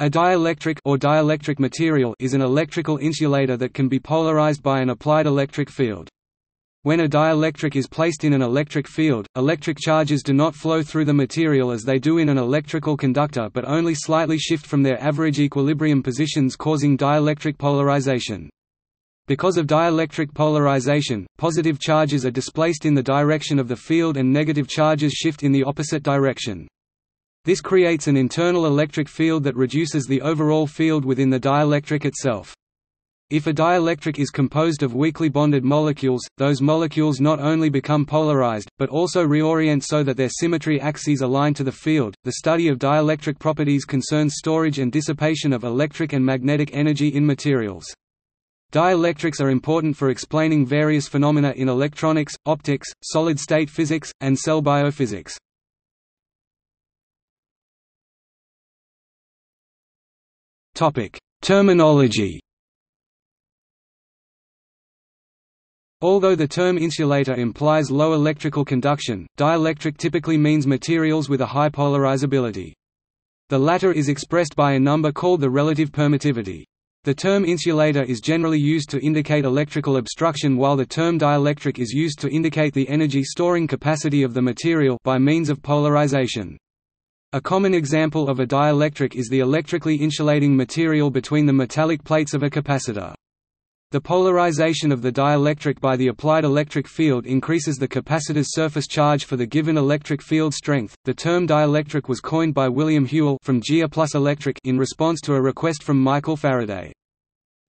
A dielectric or dielectric material is an electrical insulator that can be polarized by an applied electric field. When a dielectric is placed in an electric field, electric charges do not flow through the material as they do in an electrical conductor but only slightly shift from their average equilibrium positions, causing dielectric polarization. Because of dielectric polarization, positive charges are displaced in the direction of the field and negative charges shift in the opposite direction. This creates an internal electric field that reduces the overall field within the dielectric itself. If a dielectric is composed of weakly bonded molecules, those molecules not only become polarized, but also reorient so that their symmetry axes align to the field. The study of dielectric properties concerns storage and dissipation of electric and magnetic energy in materials. Dielectrics are important for explaining various phenomena in electronics, optics, solid-state physics, and cell biophysics. Terminology. Although the term insulator implies low electrical conduction, dielectric typically means materials with a high polarizability. The latter is expressed by a number called the relative permittivity. The term insulator is generally used to indicate electrical obstruction, while the term dielectric is used to indicate the energy storing capacity of the material by means of polarization. A common example of a dielectric is the electrically insulating material between the metallic plates of a capacitor. The polarization of the dielectric by the applied electric field increases the capacitor's surface charge for the given electric field strength. The term dielectric was coined by William Hewell from GEA plus electric in response to a request from Michael Faraday.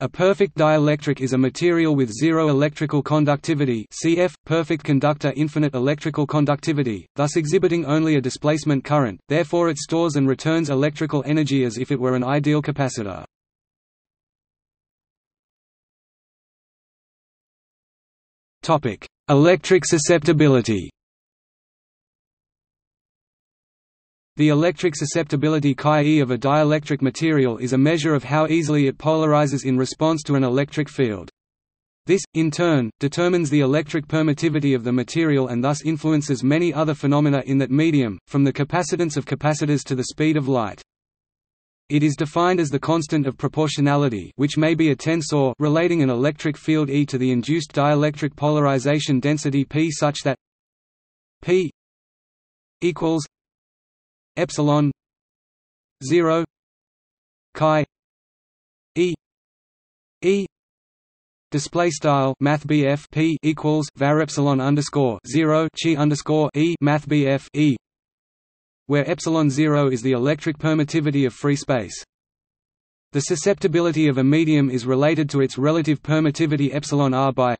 A perfect dielectric is a material with zero electrical conductivity, cf. perfect conductor infinite electrical conductivity, thus exhibiting only a displacement current, therefore it stores and returns electrical energy as if it were an ideal capacitor. Electric susceptibility. The electric susceptibility Ke of a dielectric material is a measure of how easily it polarizes in response to an electric field. This, in turn, determines the electric permittivity of the material and thus influences many other phenomena in that medium, from the capacitance of capacitors to the speed of light. It is defined as the constant of proportionality, which may be a tensor relating an electric field E to the induced dielectric polarization density P, such that P equals epsilon 0 chi e e display style mathbf p equals var epsilon underscore 0 chi underscore e mathbf e, where epsilon 0 is the electric permittivity of free space. The susceptibility of a medium is related to its relative permittivity epsilon r by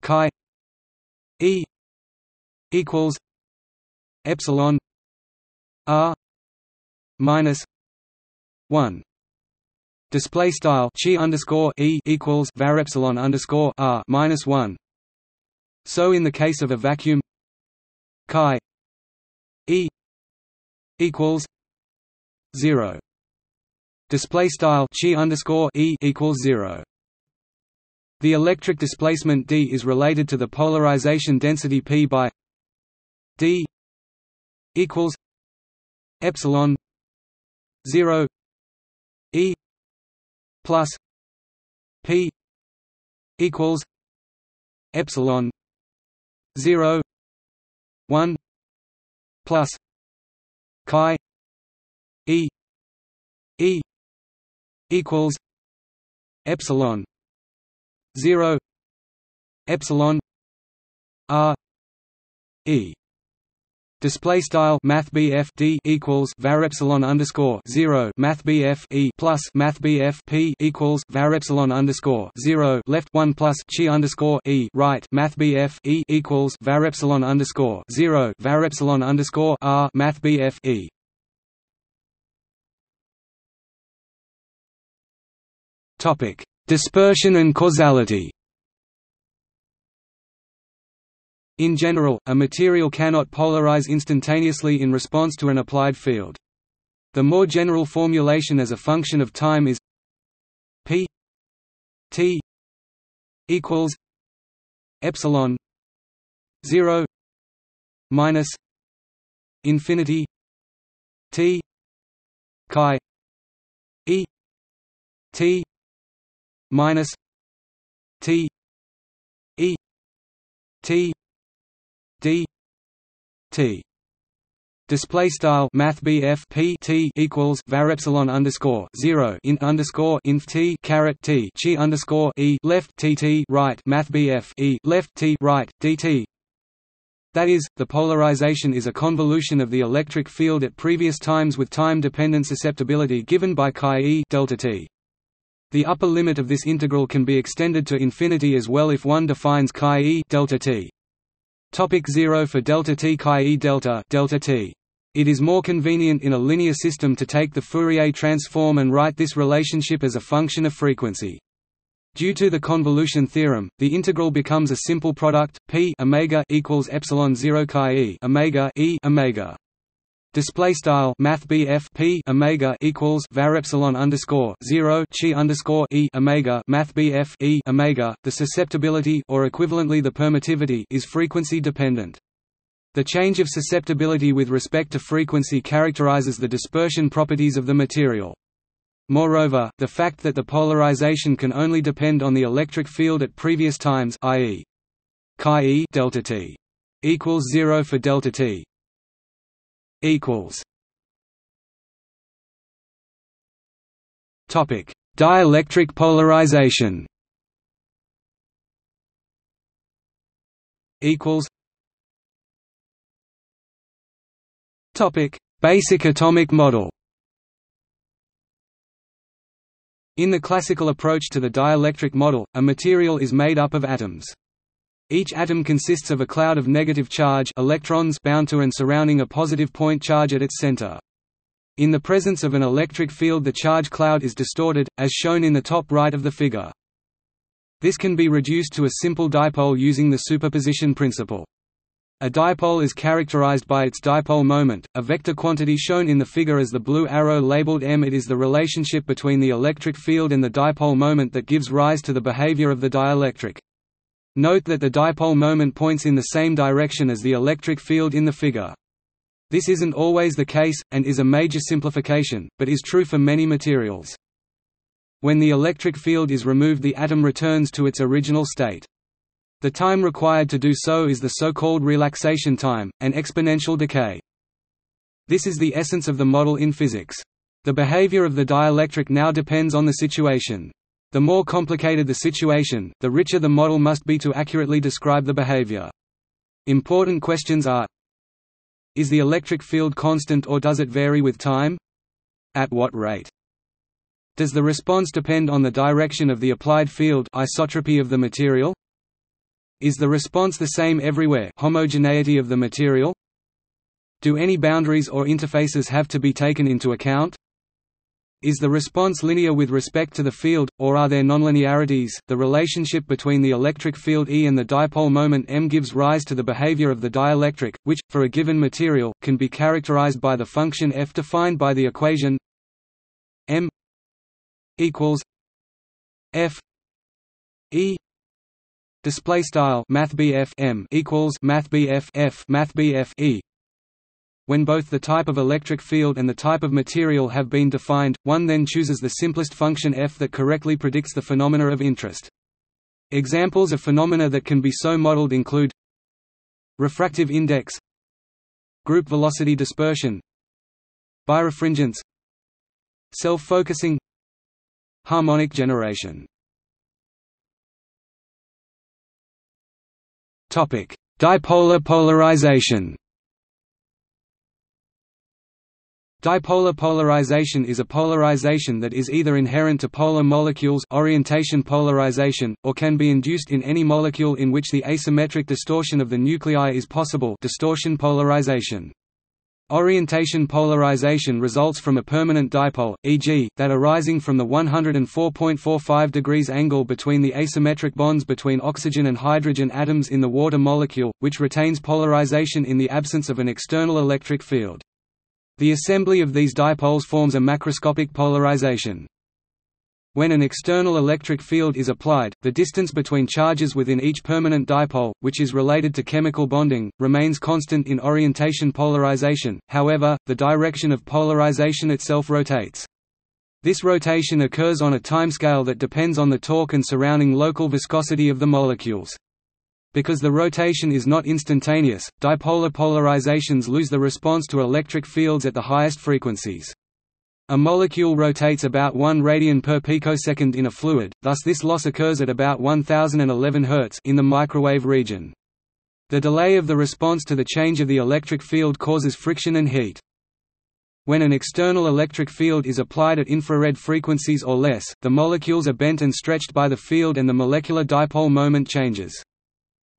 chi e equals epsilon R minus 1. Display style chi underscore e equals var epsilon underscore R minus 1. So in the case of a vacuum, chi e equals 0. Display style chi underscore e equals 0. The electric displacement D is related to the polarization density P by D equals epsilon 0 e plus p equals epsilon 0 1 plus chi e e equals epsilon 0 epsilon r e. Display style math BF D equals var epsilon underscore 0 math BF E plus math BF P equals var epsilon underscore 0 left 1 plus chi underscore E right math BF E equals var epsilon underscore 0 var epsilon underscore R math BF E. Topic: Dispersion and causality. In general, a material cannot polarize instantaneously in response to an applied field. The more general formulation as a function of time is P T equals epsilon 0 minus infinity T chi T minus T E T D T. Display style mathbf p t equals var epsilon underscore 0 int underscore inf t caret t chi underscore e left t t right mathbf e left t right dt. That is, the polarization is a convolution of the electric field at previous times with time-dependent susceptibility given by chi e delta t. The upper limit of this integral can be extended to infinity as well if one defines chi e delta t. Topic 0 for delta t chi e delta delta t. It is more convenient in a linear system to take the Fourier transform and write this relationship as a function of frequency. Due to the convolution theorem, the integral becomes a simple product p omega equals epsilon 0 chi e omega e omega. Display style mathbf p omega equals var epsilon underscore 0 chi underscore e omega mathbf e omega. The susceptibility, or equivalently the permittivity, is frequency dependent. The change of susceptibility with respect to frequency characterizes the dispersion properties of the material. Moreover, the fact that the polarization can only depend on the electric field at previous times, i.e. chi e delta t equals 0 for delta t equals. Topic: dielectric polarization equals. Topic: basic atomic model. In the classical approach to the dielectric model, a material is made up of atoms. Each atom consists of a cloud of negative charge electrons bound to and surrounding a positive point charge at its center. In the presence of an electric field, the charge cloud is distorted, as shown in the top right of the figure. This can be reduced to a simple dipole using the superposition principle. A dipole is characterized by its dipole moment, a vector quantity shown in the figure as the blue arrow labeled m. It is the relationship between the electric field and the dipole moment that gives rise to the behavior of the dielectric. Note that the dipole moment points in the same direction as the electric field in the figure. This isn't always the case, and is a major simplification, but is true for many materials. When the electric field is removed, the atom returns to its original state. The time required to do so is the so-called relaxation time, an exponential decay. This is the essence of the model in physics. The behavior of the dielectric now depends on the situation. The more complicated the situation, the richer the model must be to accurately describe the behavior. Important questions are: is the electric field constant or does it vary with time? At what rate? Does the response depend on the direction of the applied field, isotropy of the material? Is the response the same everywhere, homogeneity of the material? Do any boundaries or interfaces have to be taken into account? Is the response linear with respect to the field, or are there nonlinearities? The relationship between the electric field E and the dipole moment m gives rise to the behavior of the dielectric, which, for a given material, can be characterized by the function f defined by the equation m equals f E. Display style mathbf m equals mathbf f mathbf e. When both the type of electric field and the type of material have been defined, one then chooses the simplest function f that correctly predicts the phenomena of interest. Examples of phenomena that can be so modeled include refractive index, group velocity dispersion, birefringence, self-focusing, harmonic generation. Topic: dipolar polarization. Dipolar polarization is a polarization that is either inherent to polar molecules, orientation polarization, or can be induced in any molecule in which the asymmetric distortion of the nuclei is possible, distortion polarization. Orientation polarization results from a permanent dipole, e.g., that arising from the 104.45 degrees angle between the asymmetric bonds between oxygen and hydrogen atoms in the water molecule, which retains polarization in the absence of an external electric field. The assembly of these dipoles forms a macroscopic polarization. When an external electric field is applied, the distance between charges within each permanent dipole, which is related to chemical bonding, remains constant in orientation polarization. However, the direction of polarization itself rotates. This rotation occurs on a timescale that depends on the torque and surrounding local viscosity of the molecules. Because the rotation is not instantaneous, dipolar polarizations lose the response to electric fields at the highest frequencies. A molecule rotates about 1 radian per picosecond in a fluid, thus this loss occurs at about 1011 Hz in the microwave region. The delay of the response to the change of the electric field causes friction and heat. When an external electric field is applied at infrared frequencies or less, the molecules are bent and stretched by the field and the molecular dipole moment changes.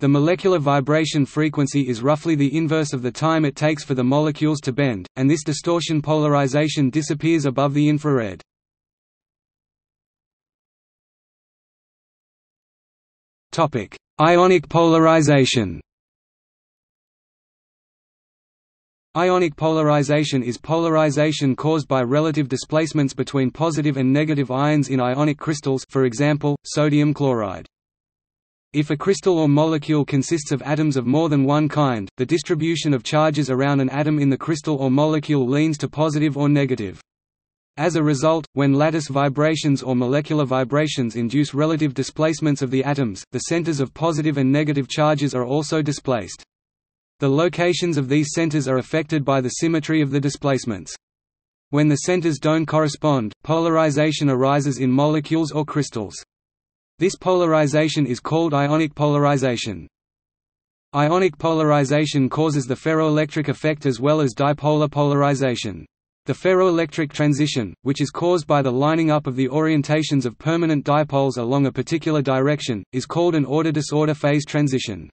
The molecular vibration frequency is roughly the inverse of the time it takes for the molecules to bend, and this distortion polarization disappears above the infrared. Topic: Ionic polarization. Ionic polarization is polarization caused by relative displacements between positive and negative ions in ionic crystals, for example, sodium chloride. If a crystal or molecule consists of atoms of more than one kind, the distribution of charges around an atom in the crystal or molecule leans to positive or negative. As a result, when lattice vibrations or molecular vibrations induce relative displacements of the atoms, the centers of positive and negative charges are also displaced. The locations of these centers are affected by the symmetry of the displacements. When the centers don't correspond, polarization arises in molecules or crystals. This polarization is called ionic polarization. Ionic polarization causes the ferroelectric effect as well as dipolar polarization. The ferroelectric transition, which is caused by the lining up of the orientations of permanent dipoles along a particular direction, is called an order-disorder phase transition.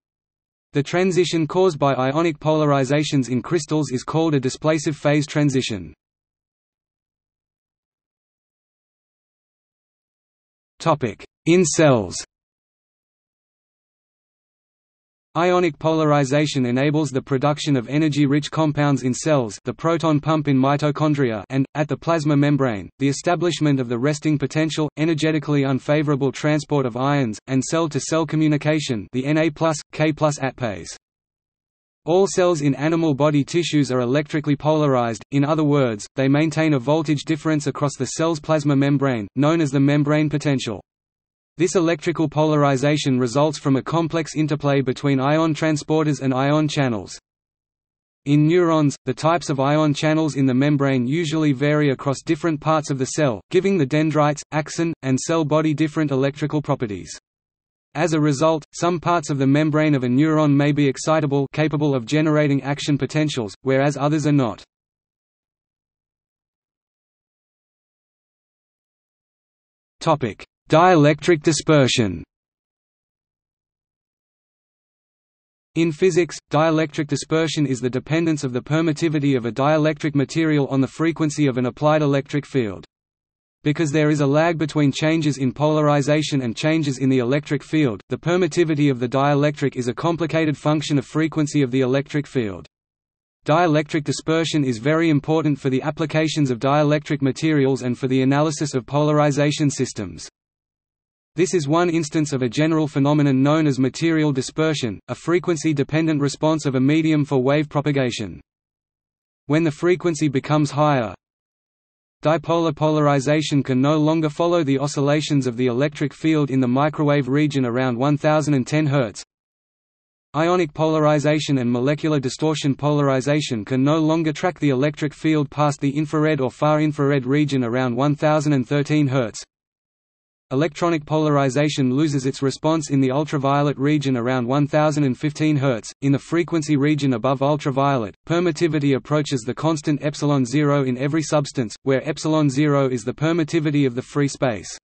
The transition caused by ionic polarizations in crystals is called a displacive phase transition. In cells. Ionic polarization enables the production of energy-rich compounds in cells, the proton pump in mitochondria, and at the plasma membrane, the establishment of the resting potential, energetically unfavorable transport of ions, and cell-to-cell communication, the Na+K+ atpase. All cells in animal body tissues are electrically polarized. In other words, they maintain a voltage difference across the cell's plasma membrane, known as the membrane potential. This electrical polarization results from a complex interplay between ion transporters and ion channels. In neurons, the types of ion channels in the membrane usually vary across different parts of the cell, giving the dendrites, axon, and cell body different electrical properties. As a result, some parts of the membrane of a neuron may be excitable, capable of generating action potentials, whereas others are not. Dielectric dispersion. In physics, dielectric dispersion is the dependence of the permittivity of a dielectric material on the frequency of an applied electric field. Because there is a lag between changes in polarization and changes in the electric field, the permittivity of the dielectric is a complicated function of frequency of the electric field. Dielectric dispersion is very important for the applications of dielectric materials and for the analysis of polarization systems. This is one instance of a general phenomenon known as material dispersion, a frequency-dependent response of a medium for wave propagation. When the frequency becomes higher, dipolar polarization can no longer follow the oscillations of the electric field in the microwave region around 1010 Hz. Ionic polarization and molecular distortion polarization can no longer track the electric field past the infrared or far infrared region around 1013 Hz. Electronic polarization loses its response in the ultraviolet region around 1015 Hz. In the frequency region above ultraviolet, permittivity approaches the constant ε0 in every substance, where ε0 is the permittivity of the free space.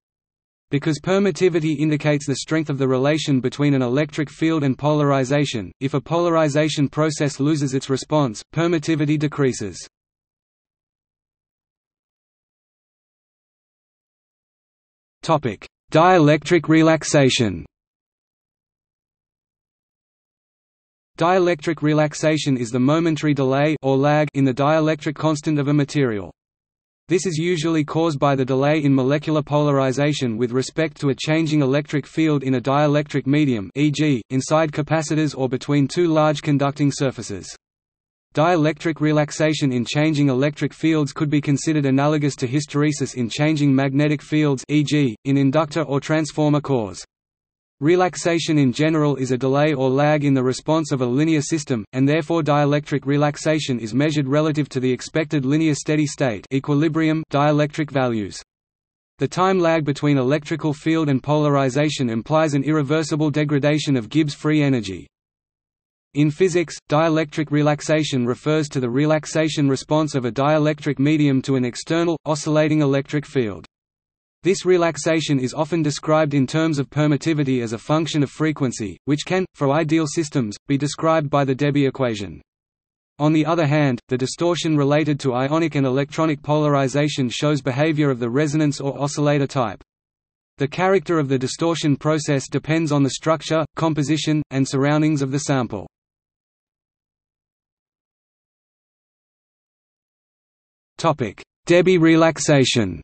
Because permittivity indicates the strength of the relation between an electric field and polarization, if a polarization process loses its response, permittivity decreases. Dielectric relaxation. Dielectric relaxation is the momentary delay or lag in the dielectric constant of a material. This is usually caused by the delay in molecular polarization with respect to a changing electric field in a dielectric medium, e.g., inside capacitors or between two large conducting surfaces. Dielectric relaxation in changing electric fields could be considered analogous to hysteresis in changing magnetic fields, e.g., in inductor or transformer cores. Relaxation in general is a delay or lag in the response of a linear system, and therefore dielectric relaxation is measured relative to the expected linear steady state equilibrium dielectric values. The time lag between electrical field and polarization implies an irreversible degradation of Gibbs free energy. In physics, dielectric relaxation refers to the relaxation response of a dielectric medium to an external, oscillating electric field. This relaxation is often described in terms of permittivity as a function of frequency, which can, for ideal systems, be described by the Debye equation. On the other hand, the distortion related to ionic and electronic polarization shows behavior of the resonance or oscillator type. The character of the distortion process depends on the structure, composition, and surroundings of the sample. Debye relaxation.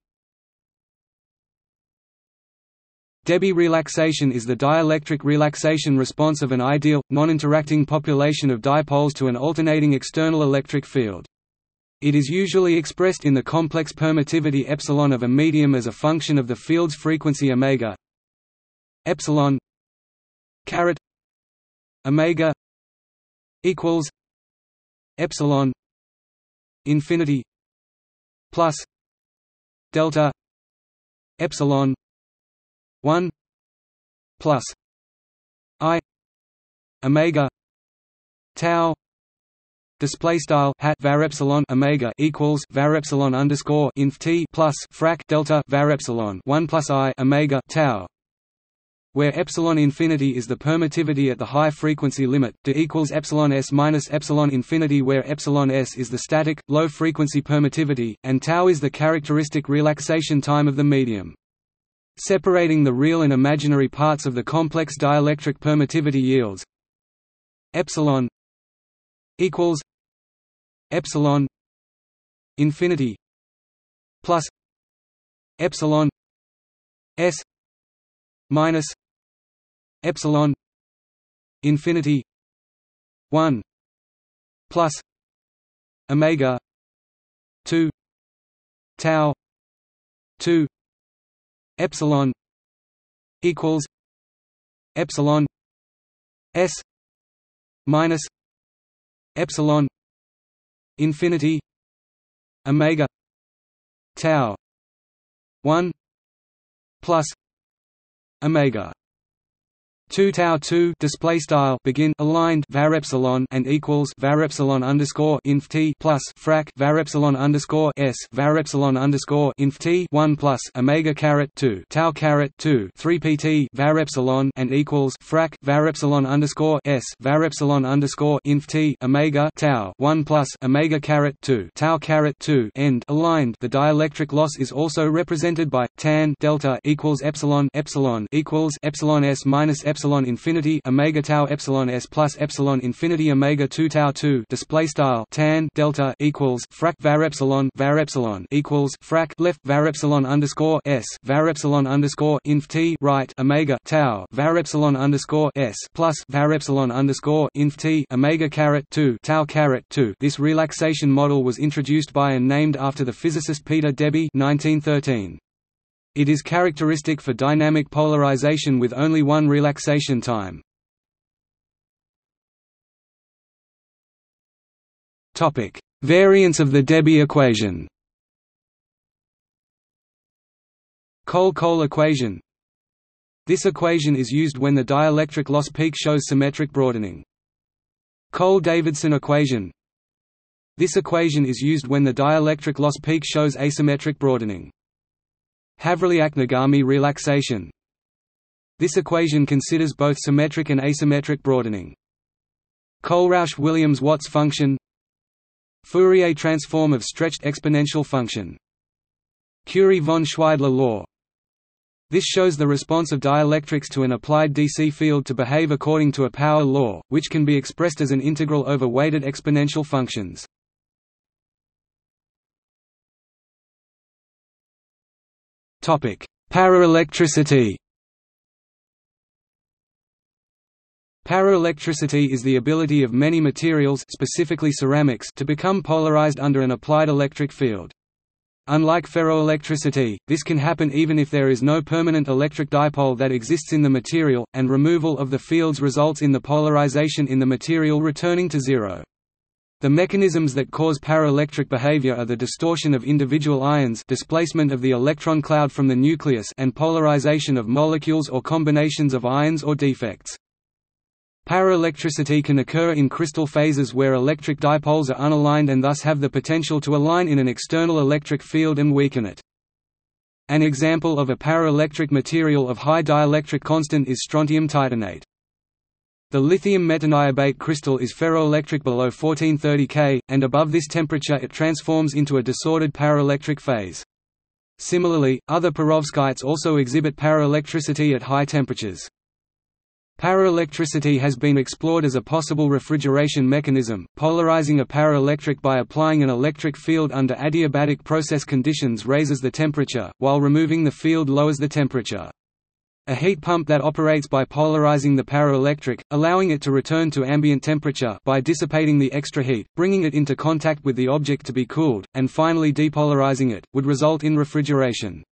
Debye relaxation is the dielectric relaxation response of an ideal, non-interacting population of dipoles to an alternating external electric field. It is usually expressed in the complex permittivity epsilon of a medium as a function of the field's frequency omega epsilon caret omega equals epsilon infinity plus delta epsilon 1 plus I omega tau display style hat var epsilon omega equals var epsilon underscore inf t plus frac delta var epsilon 1 plus I omega tau, where epsilon infinity is the permittivity at the high frequency limit, d equals epsilon s minus epsilon infinity, where epsilon s is the static low frequency permittivity and tau is the characteristic relaxation time of the medium. Separating the real and imaginary parts of the complex dielectric permittivity yields epsilon equals epsilon infinity plus epsilon s minus epsilon infinity 1 plus omega 2 tau 2 epsilon equals epsilon s minus epsilon infinity omega tau 1 plus omega 2 tau 2 display style begin aligned var epsilon and equals var epsilon underscore inf t plus frac var epsilon underscore s var epsilon underscore inf t 1 plus omega caret 2 tau caret 2 3 pt var epsilon and equals frac var epsilon underscore s var epsilon underscore inf t omega tau 1 plus omega caret 2 tau caret 2 end aligned. The dielectric loss is also represented by tan delta equals epsilon epsilon equals epsilon s minus epsilon infinity omega tau epsilon s plus epsilon infinity omega 2 tau 2 display style tan delta equals frac var epsilon equals frac left var epsilon underscore s var epsilon underscore inf t right omega tau var epsilon underscore s plus var epsilon underscore inf t omega caret 2 tau caret 2. This relaxation model was introduced by and named after the physicist Peter Debye, 1913. It is characteristic for dynamic polarization with only one relaxation time. Topic: Variants of the Debye equation. Cole-Cole equation. This equation is used when the dielectric loss peak shows symmetric broadening. Cole-Davidson equation. This equation is used when the dielectric loss peak shows asymmetric broadening. Havriliak-Negami relaxation. This equation considers both symmetric and asymmetric broadening. Kohlrausch-Williams-Watts function. Fourier transform of stretched exponential function. Curie-von Schweidler law. This shows the response of dielectrics to an applied DC field to behave according to a power law, which can be expressed as an integral over weighted exponential functions. Paraelectricity. Paraelectricity is the ability of many materials, specifically ceramics, to become polarized under an applied electric field. Unlike ferroelectricity, this can happen even if there is no permanent electric dipole that exists in the material, and removal of the fields results in the polarization in the material returning to zero. The mechanisms that cause paraelectric behavior are the distortion of individual ions, displacement of the electron cloud from the nucleus, and polarization of molecules or combinations of ions or defects. Paraelectricity can occur in crystal phases where electric dipoles are unaligned and thus have the potential to align in an external electric field and weaken it. An example of a paraelectric material of high dielectric constant is strontium titanate. The lithium metaniobate crystal is ferroelectric below 1430 K, and above this temperature it transforms into a disordered paraelectric phase. Similarly, other perovskites also exhibit paraelectricity at high temperatures. Paraelectricity has been explored as a possible refrigeration mechanism, polarizing a paraelectric by applying an electric field under adiabatic process conditions raises the temperature, while removing the field lowers the temperature. A heat pump that operates by polarizing the paraelectric, allowing it to return to ambient temperature by dissipating the extra heat, bringing it into contact with the object to be cooled, and finally depolarizing it, would result in refrigeration.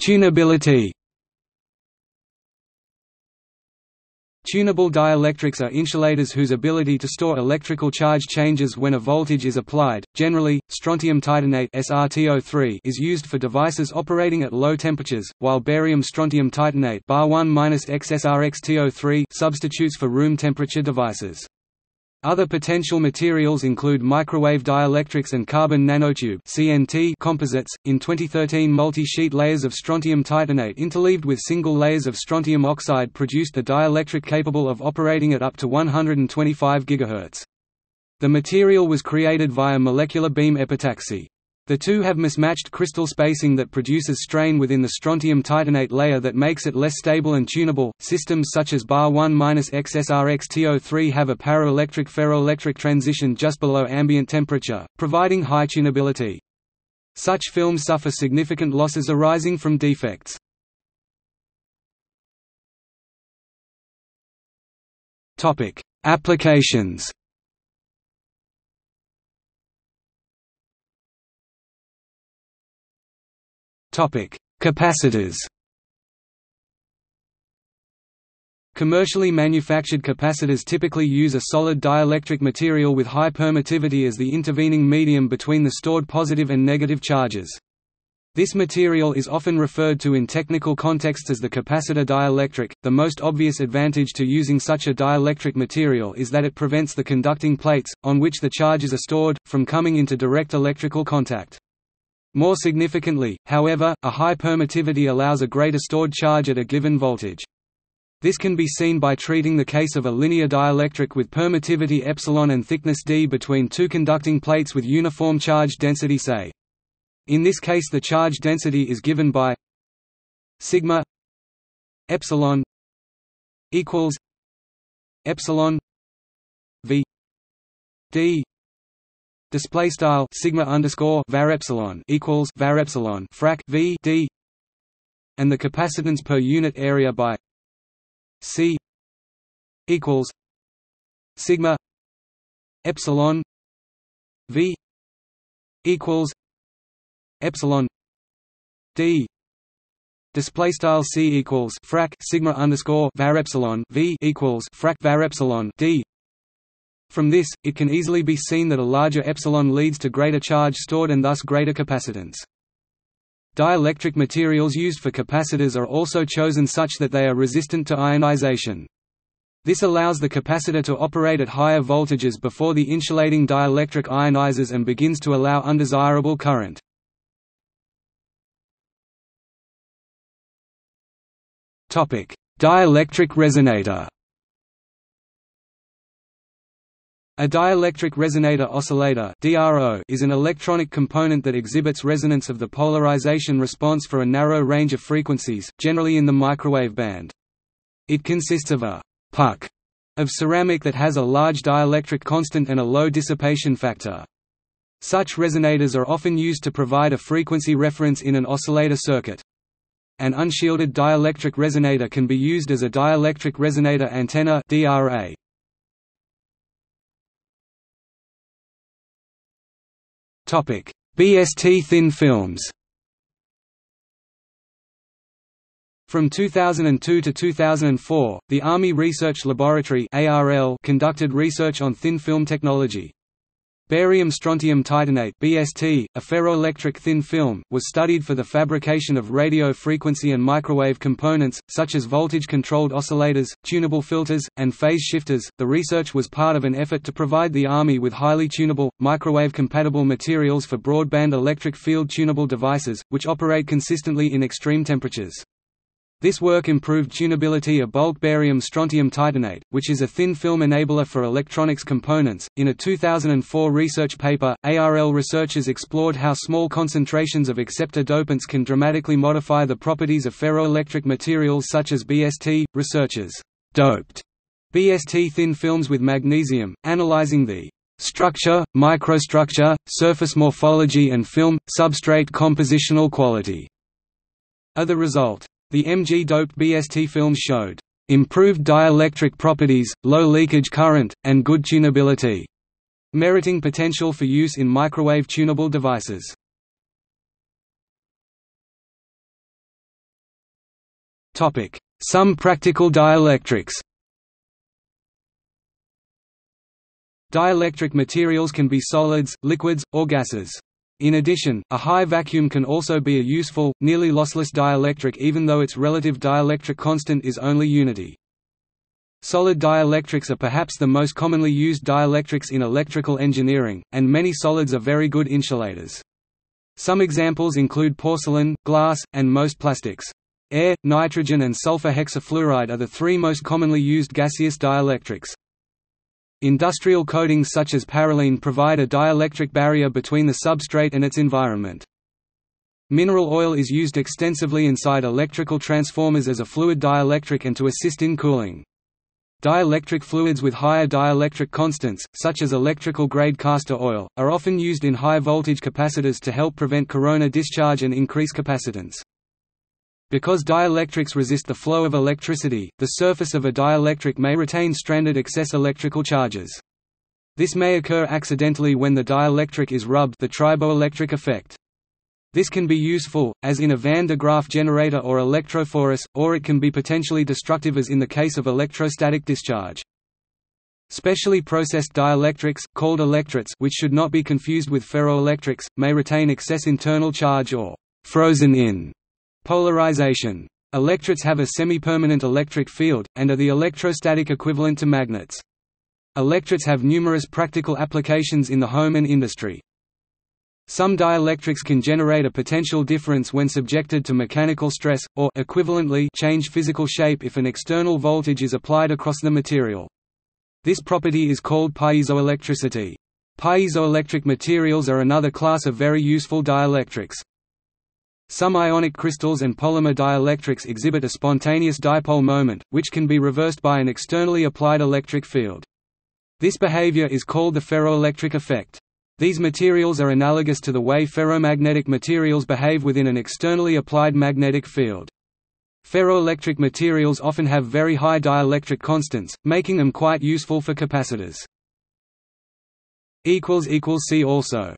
Tunability. Tunable dielectrics are insulators whose ability to store electrical charge changes when a voltage is applied. Generally, strontium titanate (SrTO3) is used for devices operating at low temperatures, while barium strontium titanate (Ba1-XSrXTO3) substitutes for room temperature devices. Other potential materials include microwave dielectrics and carbon nanotube (CNT) composites. In 2013, multi-sheet layers of strontium titanate interleaved with single layers of strontium oxide produced a dielectric capable of operating at up to 125 GHz. The material was created via molecular beam epitaxy. The two have mismatched crystal spacing that produces strain within the strontium titanate layer that makes it less stable and tunable. Systems such as Ba1-XSrXTO3 have a paraelectric ferroelectric transition just below ambient temperature, providing high tunability. Such films suffer significant losses arising from defects. Topic: Applications. Capacitors. Commercially manufactured capacitors typically use a solid dielectric material with high permittivity as the intervening medium between the stored positive and negative charges. This material is often referred to in technical contexts as the capacitor dielectric. The most obvious advantage to using such a dielectric material is that it prevents the conducting plates, on which the charges are stored, from coming into direct electrical contact. More significantly, however, a high permittivity allows a greater stored charge at a given voltage. This can be seen by treating the case of a linear dielectric with permittivity epsilon and thickness d between two conducting plates with uniform charge density say. In this case the charge density is given by sigma epsilon equals epsilon v d. Display style sigma underscore var epsilon equals var epsilon frac v d, and the capacitance per unit area by c equals sigma epsilon v equals epsilon d. Display style c equals frac sigma underscore var epsilon v equals frac var epsilon d. From this, it can easily be seen that a larger epsilon leads to greater charge stored and thus greater capacitance. Dielectric materials used for capacitors are also chosen such that they are resistant to ionization. This allows the capacitor to operate at higher voltages before the insulating dielectric ionizes and begins to allow undesirable current. Topic: Dielectric resonator. A dielectric resonator oscillator (DRO) is an electronic component that exhibits resonance of the polarization response for a narrow range of frequencies, generally in the microwave band. It consists of a puck of ceramic that has a large dielectric constant and a low dissipation factor. Such resonators are often used to provide a frequency reference in an oscillator circuit. An unshielded dielectric resonator can be used as a dielectric resonator antenna (DRA). Topic: BST thin films. From 2002 to 2004, the Army Research Laboratory (ARL) conducted research on thin film technology. Barium strontium titanate (BST), a ferroelectric thin film, was studied for the fabrication of radio frequency and microwave components, such as voltage-controlled oscillators, tunable filters, and phase shifters. The research was part of an effort to provide the Army with highly tunable, microwave-compatible materials for broadband electric field tunable devices, which operate consistently in extreme temperatures. This work improved tunability of bulk barium strontium titanate, which is a thin film enabler for electronics components. In a 2004 research paper, ARL researchers explored how small concentrations of acceptor dopants can dramatically modify the properties of ferroelectric materials such as BST. Researchers doped BST thin films with magnesium, analyzing the structure, microstructure, surface morphology, and film substrate compositional quality. As a result, the Mg-doped BST films showed improved dielectric properties, low leakage current, and good tunability, meriting potential for use in microwave tunable devices. Topic: Some practical dielectrics. Dielectric materials can be solids, liquids, or gases. In addition, a high vacuum can also be a useful, nearly lossless dielectric even though its relative dielectric constant is only unity. Solid dielectrics are perhaps the most commonly used dielectrics in electrical engineering, and many solids are very good insulators. Some examples include porcelain, glass, and most plastics. Air, nitrogen, and sulfur hexafluoride are the three most commonly used gaseous dielectrics. Industrial coatings such as parylene provide a dielectric barrier between the substrate and its environment. Mineral oil is used extensively inside electrical transformers as a fluid dielectric and to assist in cooling. Dielectric fluids with higher dielectric constants, such as electrical-grade castor oil, are often used in high-voltage capacitors to help prevent corona discharge and increase capacitance. Because dielectrics resist the flow of electricity, the surface of a dielectric may retain stranded excess electrical charges. This may occur accidentally when the dielectric is rubbed, the triboelectric effect. This can be useful, as in a Van de Graaff generator or electrophorus, or it can be potentially destructive as in the case of electrostatic discharge. Specially processed dielectrics, called electrites, which should not be confused with ferroelectrics, may retain excess internal charge or «frozen-in» polarization. Electrites have a semi-permanent electric field, and are the electrostatic equivalent to magnets. Electrites have numerous practical applications in the home and industry. Some dielectrics can generate a potential difference when subjected to mechanical stress, or equivalently, change physical shape if an external voltage is applied across the material. This property is called piezoelectricity. Piezoelectric materials are another class of very useful dielectrics. Some ionic crystals and polymer dielectrics exhibit a spontaneous dipole moment, which can be reversed by an externally applied electric field. This behavior is called the ferroelectric effect. These materials are analogous to the way ferromagnetic materials behave within an externally applied magnetic field. Ferroelectric materials often have very high dielectric constants, making them quite useful for capacitors. See also